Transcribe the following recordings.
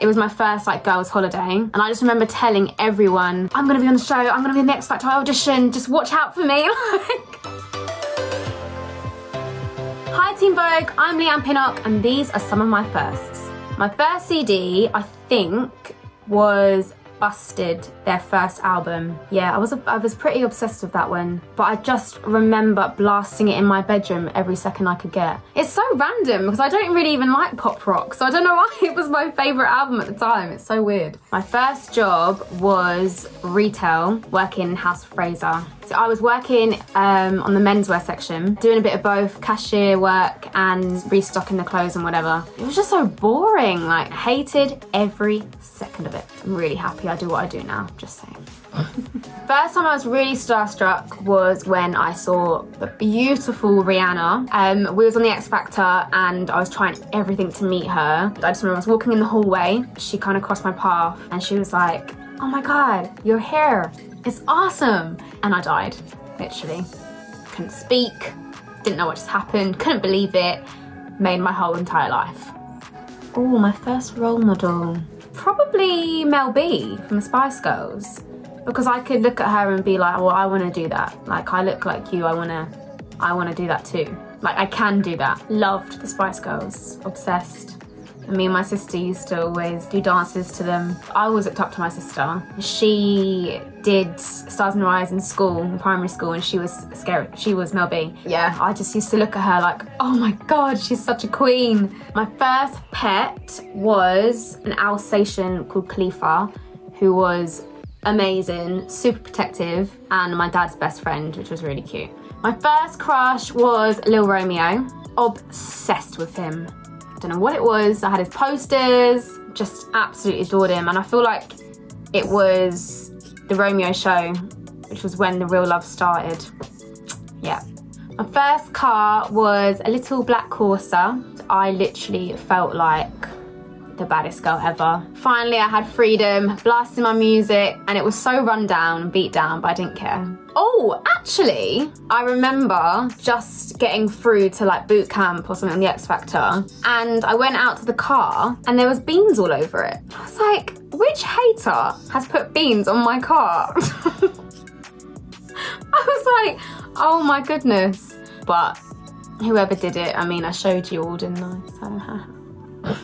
It was my first like girls' holiday, and I just remember telling everyone, I'm gonna be on the show, I'm gonna be in the X Factor, I audition, just watch out for me. Hi Teen Vogue, I'm Leanne Pinnock, and these are some of my firsts. My first CD, I think, was Busted, their first album. Yeah, I was pretty obsessed with that one, but I just remember blasting it in my bedroom every second I could get. It's so random because I don't really even like pop rock, so I don't know why it was my favourite album at the time. It's so weird. My first job was retail, working in House of Fraser. So I was working on the menswear section, doing a bit of both cashier work and restocking the clothes and whatever. It was just so boring, like hated every second of it. I'm really happy I do what I do now, just saying. First time I was really starstruck was when I saw the beautiful Rihanna. We was on the X Factor and I was trying everything to meet her. I just remember I was walking in the hallway, she kind of crossed my path and she was like, oh my God, your hair, it's awesome. And I died, literally. Couldn't speak, didn't know what just happened, couldn't believe it, made my whole entire life. Oh, my first role model. Probably Mel B from the Spice Girls, because I could look at her and be like, well, I want to do that. Like, I look like you, I want to do that too. Like, I can do that. Loved the Spice Girls, obsessed. And me and my sister used to always do dances to them. I always looked up to my sister. She did Stars in Her Eyes in school, in primary school, and she was scared. She was Mel B. Yeah, I just used to look at her like, oh my God, she's such a queen. My first pet was an Alsatian called Khalifa, who was amazing, super protective, and my dad's best friend, which was really cute. My first crush was Lil Romeo. Obsessed with him. I don't know what it was, I had his posters, just absolutely adored him, and I feel like it was The Romeo Show, which was when the real love started. Yeah. My first car was a little black Corsa. I literally felt like the baddest girl ever. Finally, I had freedom, blasting my music, and it was so run down and beat down, but I didn't care. Oh, actually, I remember just getting through to like boot camp or something on the X Factor, and I went out to the car and there was beans all over it. I was like, which hater has put beans on my car? I was like, oh my goodness. But whoever did it, I mean, I showed you all, didn't I? So,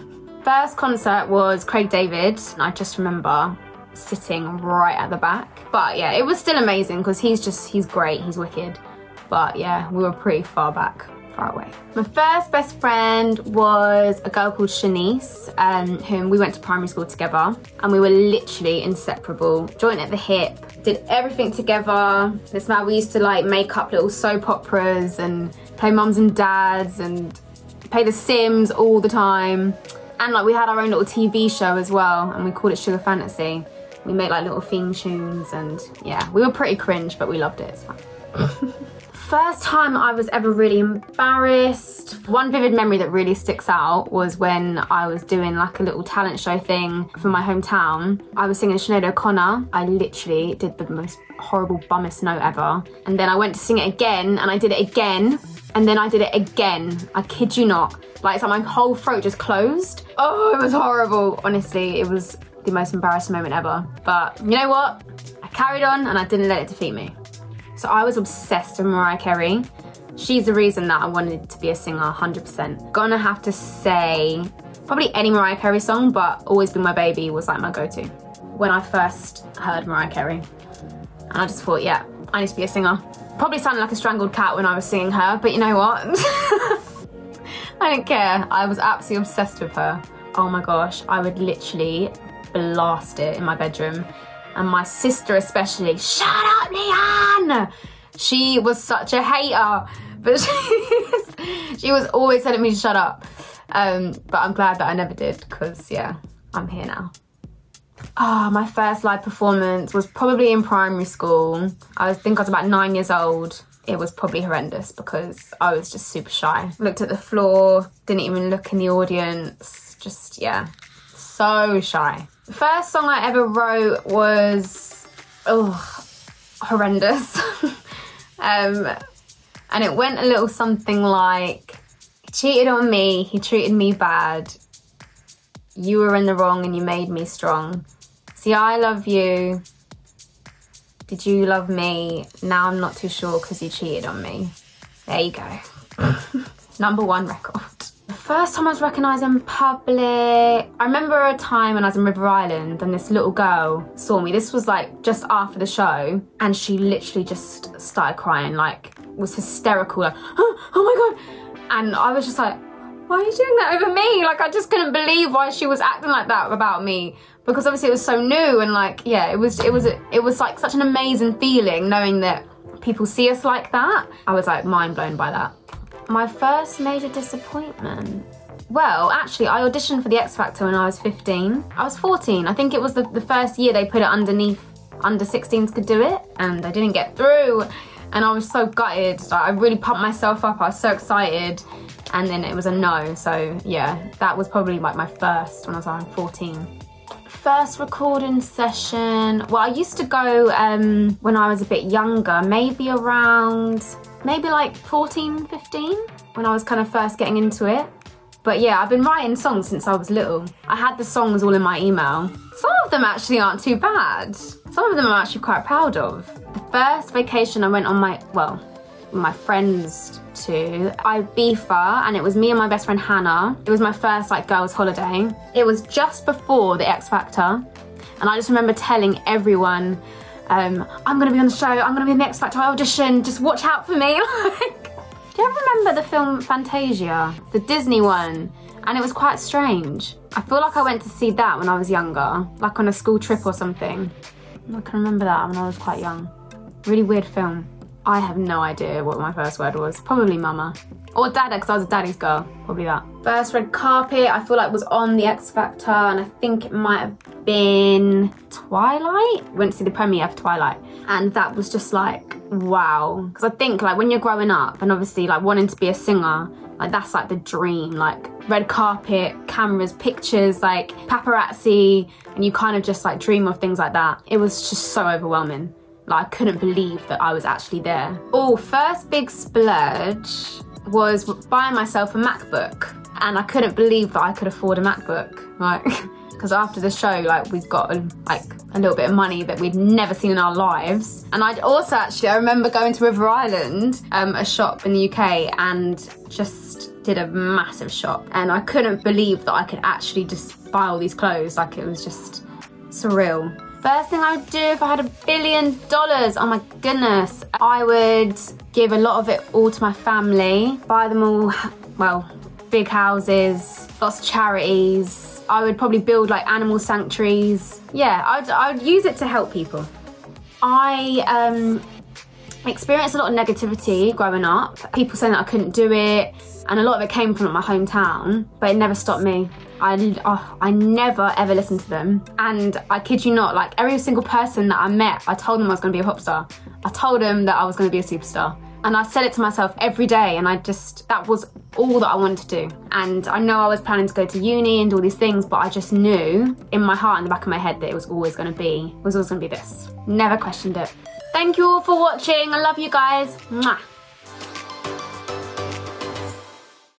first concert was Craig David, and I just remember sitting right at the back. But yeah, it was still amazing because he's great, he's wicked. But yeah, we were pretty far back, far away. My first best friend was a girl called Shanice, whom we went to primary school together, and we were literally inseparable, joint at the hip, did everything together. That's why we used to like make up little soap operas and play mums and dads and play The Sims all the time. And like we had our own little TV show as well, and we called it Sugar Fantasy. We made like little theme tunes, and yeah, we were pretty cringe, but we loved it, it's fun. First time I was ever really embarrassed. One vivid memory that really sticks out was when I was doing like a little talent show thing for my hometown. I was singing Sinéad O'Connor. I literally did the most horrible bummest note ever. And then I went to sing it again, and I did it again, and then I did it again. I kid you not. Like, it's like my whole throat just closed. Oh, it was horrible. Honestly, it was the most embarrassing moment ever. But you know what? I carried on and I didn't let it defeat me. So I was obsessed with Mariah Carey. She's the reason that I wanted to be a singer, 100%. Gonna have to say probably any Mariah Carey song, but Always Be My Baby was like my go-to. When I first heard Mariah Carey, and I just thought, yeah, I need to be a singer. Probably sounded like a strangled cat when I was singing her, but you know what? I didn't care, I was absolutely obsessed with her. Oh my gosh, I would literally blast it in my bedroom. And my sister especially, shut up Leanne! She was such a hater, but she was always telling me to shut up. But I'm glad that I never did, because yeah, I'm here now. Oh, my first live performance was probably in primary school. I think I was about 9 years old. It was probably horrendous because I was just super shy. Looked at the floor, didn't even look in the audience. Just, yeah, so shy. The first song I ever wrote was, oh, horrendous. And it went a little something like, he cheated on me, he treated me bad. you were in the wrong and you made me strong. See, I love you. Did you love me? Now I'm not too sure because you cheated on me. There you go. #1 record. The first time I was recognised in public, I remember a time when I was in River Island and this little girl saw me. This was like just after the show, and she literally just started crying, like was hysterical, like, oh my God. And I was just like, why are you doing that over me? Like, I just couldn't believe why she was acting like that about me, because obviously it was so new, and like, yeah, it was like such an amazing feeling knowing that people see us like that. I was like mind blown by that. My first major disappointment. Well, actually, I auditioned for the X Factor when I was 15. I was 14. I think it was the first year they put it underneath under 16s could do it, and I didn't get through. And I was so gutted. Like, I really pumped myself up. I was so excited. And then it was a no. So yeah, that was probably like my first when I was around 14. First recording session. Well, I used to go when I was a bit younger, maybe like 14, 15, when I was kind of first getting into it. But yeah, I've been writing songs since I was little. I had the songs all in my email. Some of them actually aren't too bad. Some of them I'm actually quite proud of. The first vacation I went on my friends to Ibiza, and it was me and my best friend Hannah. It was my first like girls holiday. It was just before the X Factor, and I just remember telling everyone, I'm gonna be on the show, I'm gonna be in the X Factor, I auditioned, just watch out for me. Like, do you ever remember the film Fantasia? The Disney one, and it was quite strange. I feel like I went to see that when I was younger, like on a school trip or something. I can remember that when I was quite young. Really weird film. I have no idea what my first word was. Probably mama. Or dada, because I was a daddy's girl. Probably that. First red carpet, I feel like was on the X Factor, and I think it might have been Twilight. Went to see the premiere of Twilight. And that was just like, wow. Because I think like when you're growing up and obviously like wanting to be a singer, like that's like the dream. Like red carpet, cameras, pictures, like paparazzi, and you kind of just like dream of things like that. It was just so overwhelming. Like, I couldn't believe that I was actually there. Oh, first big splurge was buying myself a MacBook. And I couldn't believe that I could afford a MacBook. Like, because after the show, like, we've got a little bit of money that we'd never seen in our lives. And I'd also actually, I remember going to River Island, a shop in the UK, and just did a massive shop. And I couldn't believe that I could actually just buy all these clothes. Like, it was just surreal. First thing I would do if I had $1 billion, oh my goodness. I would give a lot of it all to my family, buy them all, well, big houses, lots of charities. I would probably build like animal sanctuaries. Yeah, I would use it to help people. I experienced a lot of negativity growing up. People saying that I couldn't do it, and a lot of it came from my hometown, but it never stopped me. I never ever listened to them, and I kid you not, like every single person that I met, I told them I was going to be a pop star. I told them that I was going to be a superstar, and I said it to myself every day, and I just, that was all that I wanted to do. And I know I was planning to go to uni and do all these things, but I just knew in my heart, in the back of my head, that it was always going to be this. Never questioned it. Thank you all for watching. I love you guys. Mwah.